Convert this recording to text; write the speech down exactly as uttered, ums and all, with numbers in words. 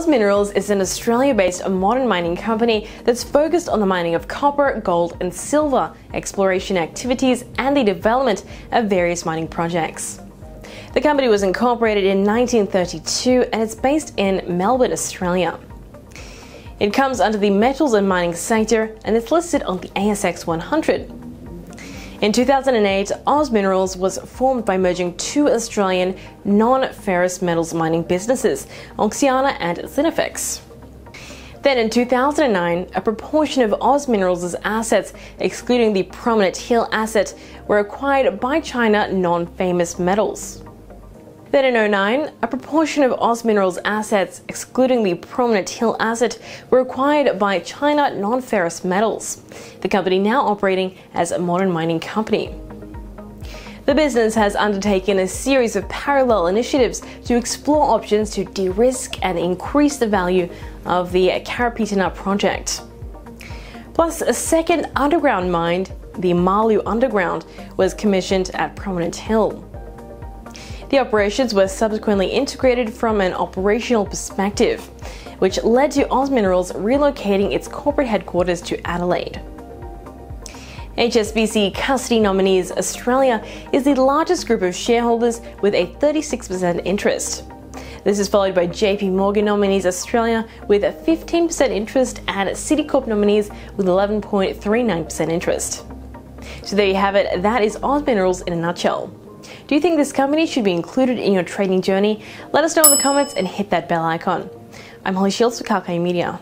Oz Minerals is an Australia-based modern mining company that's focused on the mining of copper, gold and silver, exploration activities and the development of various mining projects. The company was incorporated in nineteen thirty-two and it's based in Melbourne, Australia. It comes under the metals and mining sector and it's listed on the A S X one hundred. In two thousand eight, Oz Minerals was formed by merging two Australian non-ferrous metals mining businesses, Oxiana and Zinifex. Then in two thousand nine, a proportion of Oz Minerals' assets, excluding the Prominent Hill asset, were acquired by China Nonferrous Metals. Then in oh nine, a proportion of Oz Minerals' assets, excluding the Prominent Hill asset, were acquired by China Nonferrous Metals, the company now operating as a modern mining company. The business has undertaken a series of parallel initiatives to explore options to de-risk and increase the value of the Carrapateena project. Plus, a second underground mine, the Malu Underground, was commissioned at Prominent Hill. The operations were subsequently integrated from an operational perspective, which led to Oz Minerals relocating its corporate headquarters to Adelaide. H S B C Custody Nominees Australia is the largest group of shareholders with a thirty-six percent interest. This is followed by J P Morgan Nominees Australia with a fifteen percent interest and Citicorp Nominees with eleven point three nine percent interest. So there you have it, that is Oz Minerals in a nutshell. Do you think this company should be included in your trading journey? Let us know in the comments and hit that bell icon. I'm Holly Shields for Kalkine Media.